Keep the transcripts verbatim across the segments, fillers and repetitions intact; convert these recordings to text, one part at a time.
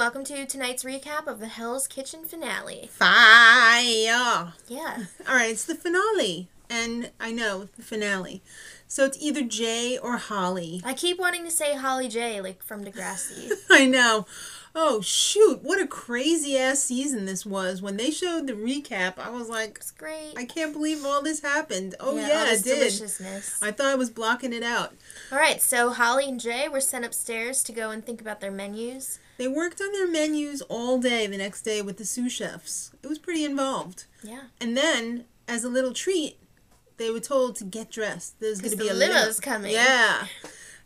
welcome to tonight's recap of the Hell's Kitchen finale. Fire! Yeah. All right, it's the finale. And I know, the finale. So it's either Jay or Holly. I keep wanting to say Holly Jay, like from Degrassi. I know. Oh, shoot. What a crazy-ass season this was. When they showed the recap, I was like... It's great. I can't believe all this happened. Oh, yeah, yeah all this it did. Deliciousness. I thought I was blocking it out. All right, so Holly and Jay were sent upstairs to go and think about their menus. They worked on their menus all day the next day with the sous chefs. It was pretty involved. Yeah. And then, as a little treat, they were told to get dressed. There's going to be a limo. Limo's coming. Yeah.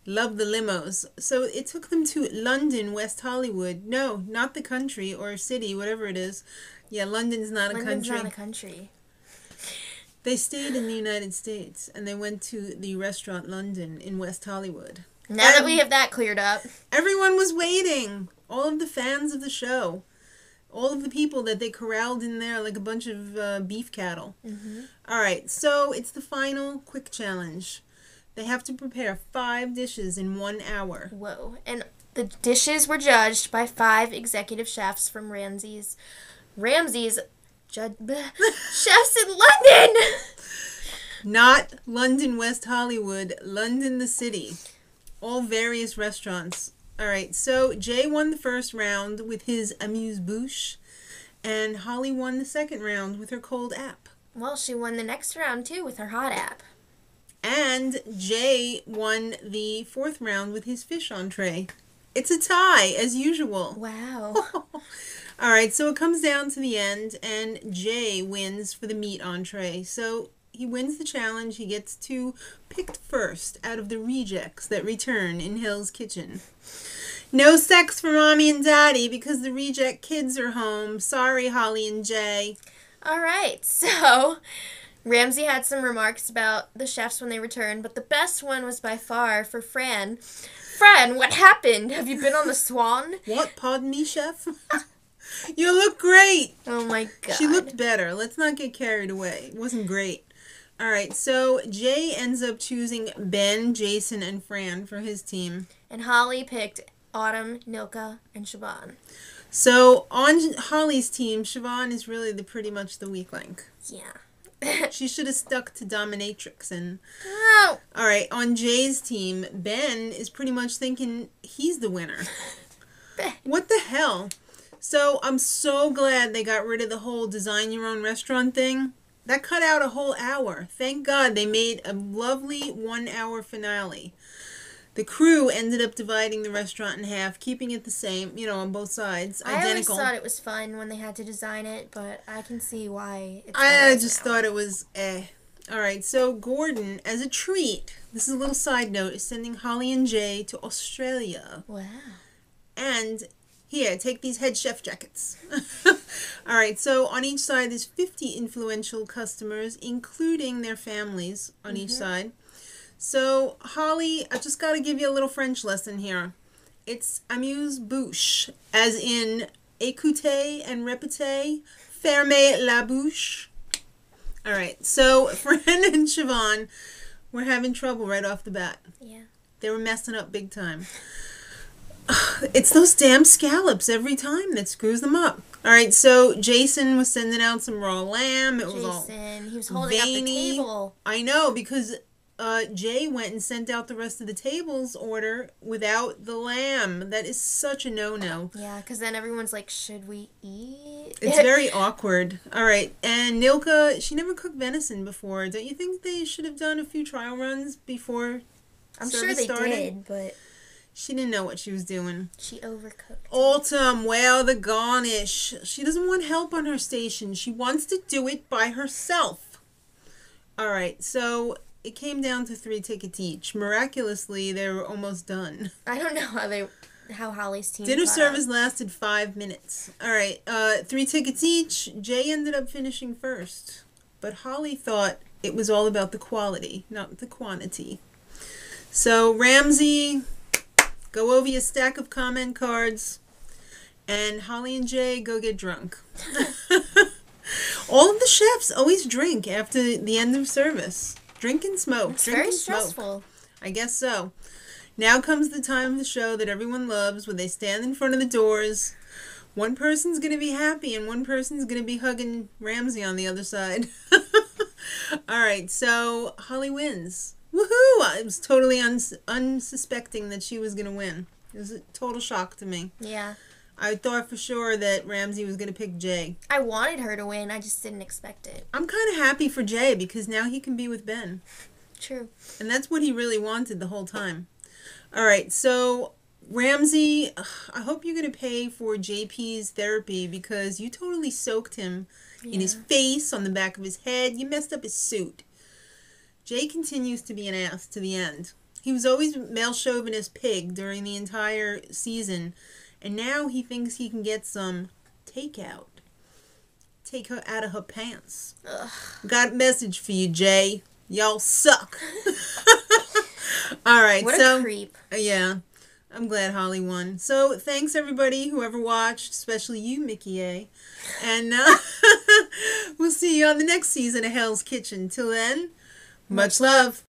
Love the limos. So it took them to London, West Hollywood. No, not the country or city, whatever it is. Yeah, London's not London's a country. London's not a country. They stayed in the United States, and they went to the restaurant London in West Hollywood. Now and that we have that cleared up. Everyone was waiting. All of the fans of the show. All of the people that they corralled in there like a bunch of uh, beef cattle. Mm-hmm. All right, so it's the final quick challenge. They have to prepare five dishes in one hour. Whoa. And the dishes were judged by five executive chefs from Ramsay's... Ramsay's... Ju- chefs in London! Not London, West Hollywood. London, the city. All various restaurants. All right, so Jay won the first round with his amuse bouche. And Holly won the second round with her cold app. Well, she won the next round, too, with her hot app. And Jay won the fourth round with his fish entree. It's a tie, as usual. Wow. All right, so it comes down to the end, and Jay wins for the meat entree. So he wins the challenge. He gets to pick first out of the rejects that return in Hell's Kitchen. No sex for Mommy and Daddy because the reject kids are home. Sorry, Holly and Jay. All right, so... Ramsay had some remarks about the chefs when they returned, but the best one was by far for Fran. Fran, what happened? Have you been on the Swan? What? Pardon me, chef? You look great. Oh, my God. She looked better. Let's not get carried away. It wasn't great. All right, so Jay ends up choosing Ben, Jason, and Fran for his team. And Holly picked Autumn, Nilka, and Siobhan. So on Holly's team, Siobhan is really the pretty much the weak link. Yeah. She should have stuck to dominatrix and no. All right, on Jay's team, Ben is pretty much thinking he's the winner. What the hell? So I'm so glad they got rid of the whole design your own restaurant thing. That cut out a whole hour. Thank God they made a lovely one-hour finale. The crew ended up dividing the restaurant in half, keeping it the same, you know, on both sides, identical. I always thought it was fun when they had to design it, but I can see why it's I, I just now. thought it was eh. All right, so Gordon, as a treat, this is a little side note, is sending Holly and Jay to Australia. Wow. And here, take these head chef jackets. All right, so on each side there's fifty influential customers, including their families on mm-hmm. each side. So, Holly, I've just got to give you a little French lesson here. It's amuse bouche, as in écoutez and répétez, fermez la bouche. All right, so Fran and Siobhan were having trouble right off the bat. Yeah. They were messing up big time. It's those damn scallops every time that screws them up. All right, so Jason was sending out some raw lamb. It was Jason, all Jason, he was holding veiny. Up the table. I know, because... Uh, Jay went and sent out the rest of the table's order without the lamb. That is such a no-no. Yeah, because then everyone's like, should we eat? It's very awkward. All right, and Nilka, she never cooked venison before. Don't you think they should have done a few trial runs before I'm sure they started? did, but... She didn't know what she was doing. She overcooked. Autumn, well, the garnish. She doesn't want help on her station. She wants to do it by herself. All right, so... It came down to three tickets each. Miraculously, they were almost done. I don't know how they, how Holly's team Dinner service up. lasted five minutes. All right, uh, three tickets each. Jay ended up finishing first. But Holly thought it was all about the quality, not the quantity. So, Ramsay, go over your stack of comment cards. And Holly and Jay, go get drunk. All of the chefs always drink after the end of service. Drink and smoke. It's drink very and smoke. stressful. I guess so. Now comes the time of the show that everyone loves, when they stand in front of the doors. One person's going to be happy and one person's going to be hugging Ramsay on the other side. All right, so Holly wins. Woohoo! I was totally uns unsuspecting that she was going to win. It was a total shock to me. Yeah. I thought for sure that Ramsay was going to pick Jay. I wanted her to win. I just didn't expect it. I'm kind of happy for Jay because now he can be with Ben. True. And that's what he really wanted the whole time. All right, so Ramsay, I hope you're going to pay for J P's therapy because you totally soaked him yeah. in his face, on the back of his head. You messed up his suit. Jay continues to be an ass to the end. He was always male chauvinist pig during the entire season, and now he thinks he can get some takeout. Take her out of her pants. Ugh. Got a message for you, Jay. Y'all suck. All right, what so a creep. Yeah. I'm glad Holly won. So thanks everybody, whoever watched, especially you, Mickey A. And uh, we'll see you on the next season of Hell's Kitchen. Till then, much love.